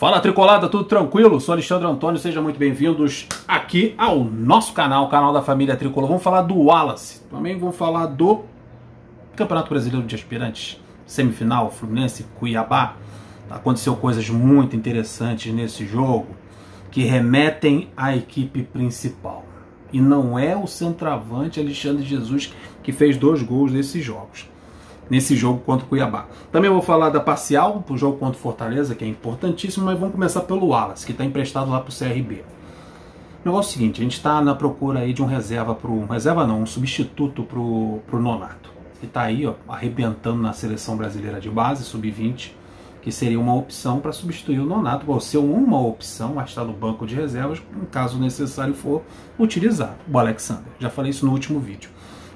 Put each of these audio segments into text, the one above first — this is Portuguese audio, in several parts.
Fala Tricolada, tudo tranquilo? Sou Alexandre Antônio, sejam muito bem-vindos aqui ao nosso canal, o canal da família Tricolor. Vamos falar do Wallace, também vamos falar do Campeonato Brasileiro de Aspirantes, semifinal, Fluminense, Cuiabá. Aconteceu coisas muito interessantes nesse jogo que remetem à equipe principal. E não é o centroavante Alexsander Jesus que fez dois gols nesses jogos. Nesse jogo contra o Cuiabá. Também vou falar da parcial, do jogo contra o Fortaleza, que é importantíssimo, mas vamos começar pelo Wallace, que está emprestado lá para o CRB. O negócio é o seguinte, a gente está na procura aí de um reserva, um substituto para o Nonato, que está aí ó, arrebentando na seleção brasileira de base, sub-20, que seria uma opção para substituir o Nonato, ou ser uma opção, mas está no banco de reservas, caso necessário for utilizar o Alexsander. Já falei isso no último vídeo.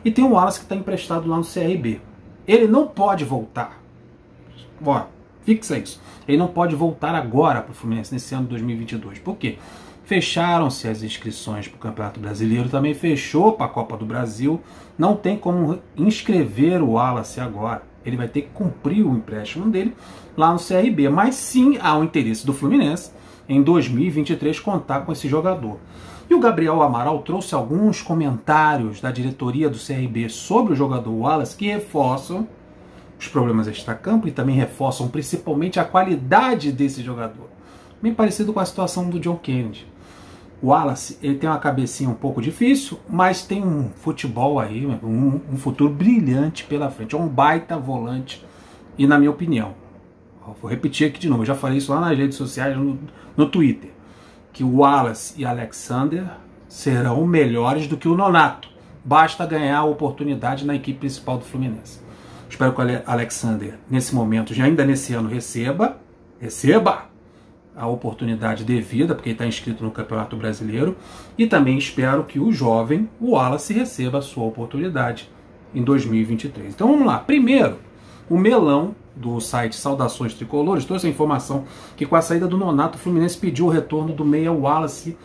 E tem o Wallace que está emprestado lá no CRB. Ele não pode voltar. Bora, fixa isso. Ele não pode voltar agora para o Fluminense nesse ano de 2022. Por quê? Fecharam-se as inscrições para o Campeonato Brasileiro, também fechou para a Copa do Brasil. Não tem como inscrever o Wallace agora. Ele vai ter que cumprir o empréstimo dele lá no CRB. Mas sim, há o interesse do Fluminense em 2023 contar com esse jogador. E o Gabriel Amaral trouxe alguns comentários da diretoria do CRB sobre o jogador Wallace que reforçam os problemas extracampo e também reforçam principalmente a qualidade desse jogador. Bem parecido com a situação do John Kennedy. O Wallace ele tem uma cabecinha um pouco difícil, mas tem um futebol aí, um futuro brilhante pela frente. É um baita volante e, na minha opinião, vou repetir aqui de novo, eu já falei isso lá nas redes sociais, no Twitter, que o Wallace e Alexsander serão melhores do que o Nonato. Basta ganhar a oportunidade na equipe principal do Fluminense. Espero que o Alexsander, nesse momento, já ainda nesse ano, receba a oportunidade devida, porque ele está inscrito no Campeonato Brasileiro. E também espero que o jovem, o Wallace, receba a sua oportunidade em 2023. Então vamos lá. Primeiro, o melão do site Saudações Tricolores trouxe a informação que com a saída do Nonato, o Fluminense pediu o retorno do meia Wallace,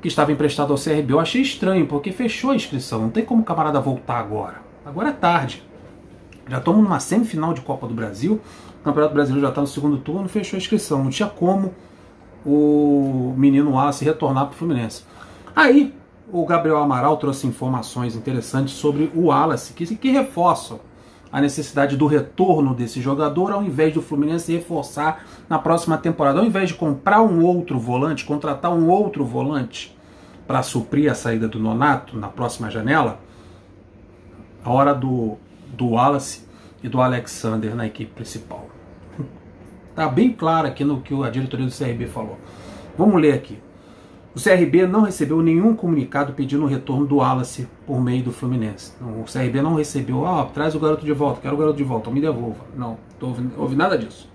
que estava emprestado ao CRB. Eu achei estranho, porque fechou a inscrição, não tem como o camarada voltar agora. Agora é tarde, já estamos numa semifinal de Copa do Brasil, o Campeonato Brasileiro já está no segundo turno, fechou a inscrição, não tinha como o menino Wallace retornar para o Fluminense. Aí o Gabriel Amaral trouxe informações interessantes sobre o Wallace, que reforçam a necessidade do retorno desse jogador, ao invés do Fluminense reforçar na próxima temporada. Ao invés de comprar um outro volante, contratar um outro volante para suprir a saída do Nonato na próxima janela, a hora do Wallace e do Alexsander na equipe principal. Tá bem claro aqui no que a diretoria do CRB falou. Vamos ler aqui. O CRB não recebeu nenhum comunicado pedindo o retorno do Wallace por meio do Fluminense. Não, o CRB não recebeu, traz o garoto de volta, quero o garoto de volta, me devolva. Não, não houve nada disso.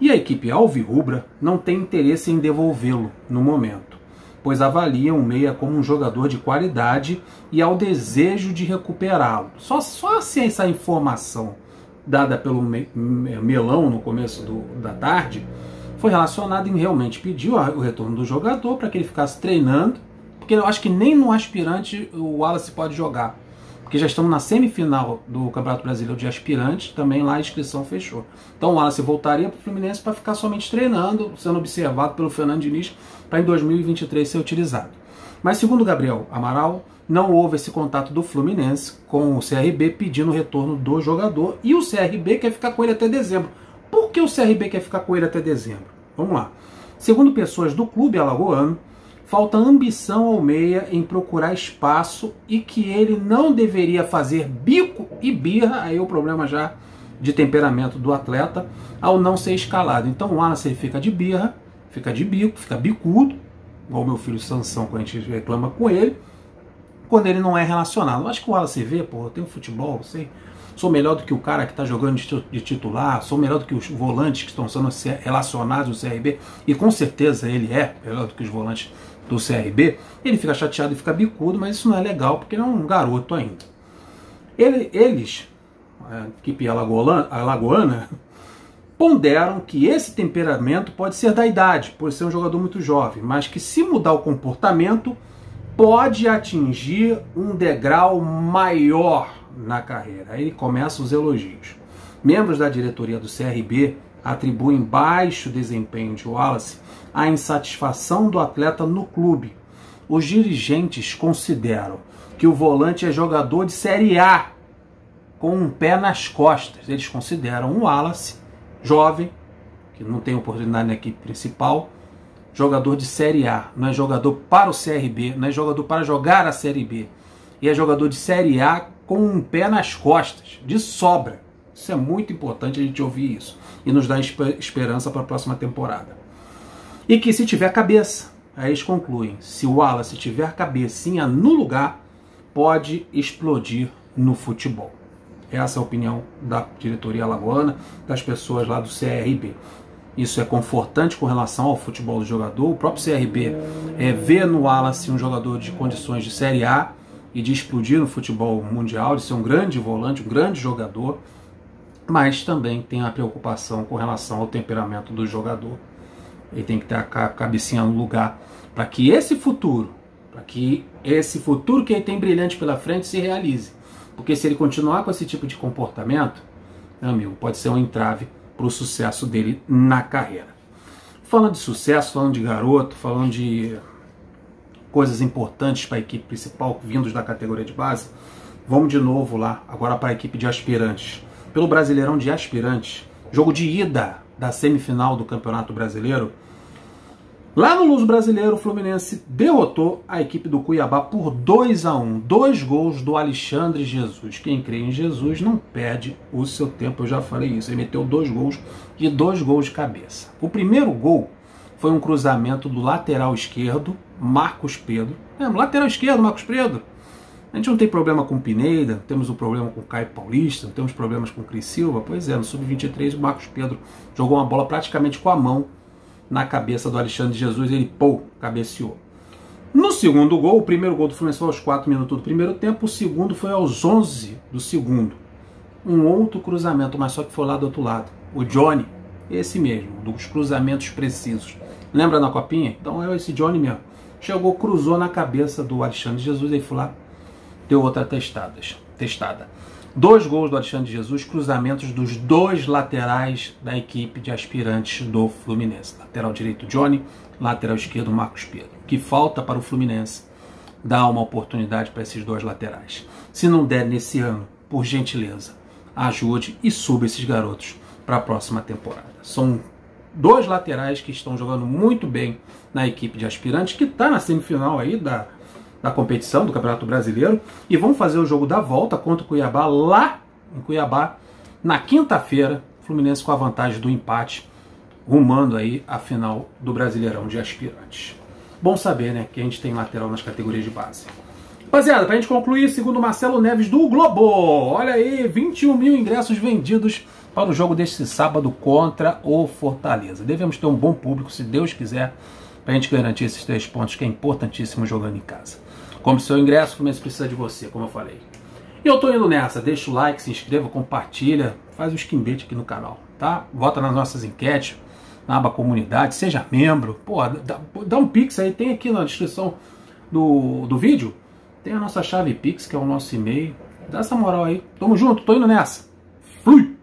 E a equipe alvirrubra não tem interesse em devolvê-lo no momento, pois avaliam o meia como um jogador de qualidade e ao desejo de recuperá-lo. Só assim essa informação dada pelo melão no começo da tarde foi relacionado em realmente pedir o retorno do jogador para que ele ficasse treinando, porque eu acho que nem no aspirante o Wallace pode jogar, porque já estamos na semifinal do Campeonato Brasileiro de Aspirantes, também lá a inscrição fechou. Então o Wallace voltaria para o Fluminense para ficar somente treinando, sendo observado pelo Fernando Diniz, para em 2023 ser utilizado. Mas segundo Gabriel Amaral, não houve esse contato do Fluminense com o CRB pedindo o retorno do jogador, e o CRB quer ficar com ele até dezembro. Por que o CRB quer ficar com ele até dezembro? Vamos lá. Segundo pessoas do clube alagoano, falta ambição ao meia em procurar espaço e que ele não deveria fazer bico e birra, aí o problema já de temperamento do atleta, ao não ser escalado. Então o Wallace fica de birra, fica de bico, fica bicudo, igual o meu filho Sansão, quando a gente reclama com ele, quando ele não é relacionado. Eu acho que o Wallace vê, pô, eu tenho futebol, não sei, sou melhor do que o cara que está jogando de titular, sou melhor do que os volantes que estão sendo relacionados no CRB, e com certeza ele é melhor do que os volantes do CRB, ele fica chateado e fica bicudo, mas isso não é legal, porque ele é um garoto ainda. Eles, a equipe alagoana, ponderam que esse temperamento pode ser da idade, por ser um jogador muito jovem, mas que se mudar o comportamento, pode atingir um degrau maior na carreira. Aí começam os elogios. Membros da diretoria do CRB atribuem baixo desempenho de Wallace à insatisfação do atleta no clube. Os dirigentes consideram que o volante é jogador de Série A, com um pé nas costas. Eles consideram o Wallace, jovem, que não tem oportunidade na equipe principal, jogador de Série A, não é jogador para o CRB, não é jogador para jogar a Série B, e é jogador de Série A com um pé nas costas, de sobra. Isso é muito importante a gente ouvir isso, e nos dá esperança para a próxima temporada. E que se tiver cabeça, aí eles concluem, se o Wallace tiver cabecinha no lugar, pode explodir no futebol. Essa é a opinião da diretoria alagoana, das pessoas lá do CRB. Isso é confortante com relação ao futebol do jogador. O próprio CRB vê no Wallace um jogador de condições de Série A e de explodir no futebol mundial, de ser um grande volante, um grande jogador, mas também tem a preocupação com relação ao temperamento do jogador. Ele tem que ter a cabecinha no lugar para que esse futuro que ele tem brilhante pela frente se realize. Porque se ele continuar com esse tipo de comportamento, meu amigo, pode ser um entrave para o sucesso dele na carreira. Falando de sucesso, falando de garoto, falando de coisas importantes para a equipe principal, vindos da categoria de base, vamos de novo lá, agora para a equipe de aspirantes. Pelo Brasileirão de aspirantes, jogo de ida da semifinal do Campeonato Brasileiro, lá no Luso Brasileiro, o Fluminense derrotou a equipe do Cuiabá por 2-1. Dois gols do Alexsander Jesus. Quem crê em Jesus não perde o seu tempo, eu já falei isso. Ele meteu dois gols de cabeça. O primeiro gol foi um cruzamento do lateral esquerdo, Marcos Pedro. Lateral esquerdo, Marcos Pedro. A gente não tem problema com Pineda, não temos um problema com Caio Paulista, não temos problemas com Cris Silva. Pois é, no Sub-23 o Marcos Pedro jogou uma bola praticamente com a mão na cabeça do Alexsander Jesus, ele cabeceou. No segundo gol, o primeiro gol do Fluminense foi aos 4 minutos do primeiro tempo, o segundo foi aos 11 do segundo. Um outro cruzamento, mas só que foi lá do outro lado. O Johnny, esse mesmo, dos cruzamentos precisos. Lembra na copinha? Então é esse Johnny mesmo. Chegou, cruzou na cabeça do Alexsander Jesus, ele foi lá, deu outra testada. Dois gols do Alexsander Jesus, cruzamentos dos dois laterais da equipe de aspirantes do Fluminense. Lateral direito Johnny, lateral esquerdo Marcos Pedro. O que falta para o Fluminense dar uma oportunidade para esses dois laterais. Se não der nesse ano, por gentileza, ajude e suba esses garotos para a próxima temporada. São dois laterais que estão jogando muito bem na equipe de aspirantes, que está na semifinal aí da competição do Campeonato Brasileiro, e vão fazer o jogo da volta contra o Cuiabá, lá em Cuiabá, na quinta-feira, Fluminense com a vantagem do empate, rumando aí a final do Brasileirão de Aspirantes. Bom saber, né, que a gente tem lateral nas categorias de base. Rapaziada, pra gente concluir, segundo Marcelo Neves do Globo, olha aí, 21 mil ingressos vendidos para o jogo deste sábado contra o Fortaleza. Devemos ter um bom público, se Deus quiser, para a gente garantir esses 3 pontos, que é importantíssimo jogando em casa. Como seu ingresso, o Fluminense precisa de você, como eu falei. E eu tô indo nessa, deixa o like, se inscreva, compartilha, faz um esquimbete aqui no canal, tá? Vota nas nossas enquetes, na aba comunidade, seja membro, pô, dá um pix aí, tem aqui na descrição do vídeo, tem a nossa chave pix, que é o nosso e-mail, dá essa moral aí, tamo junto, tô indo nessa, fui!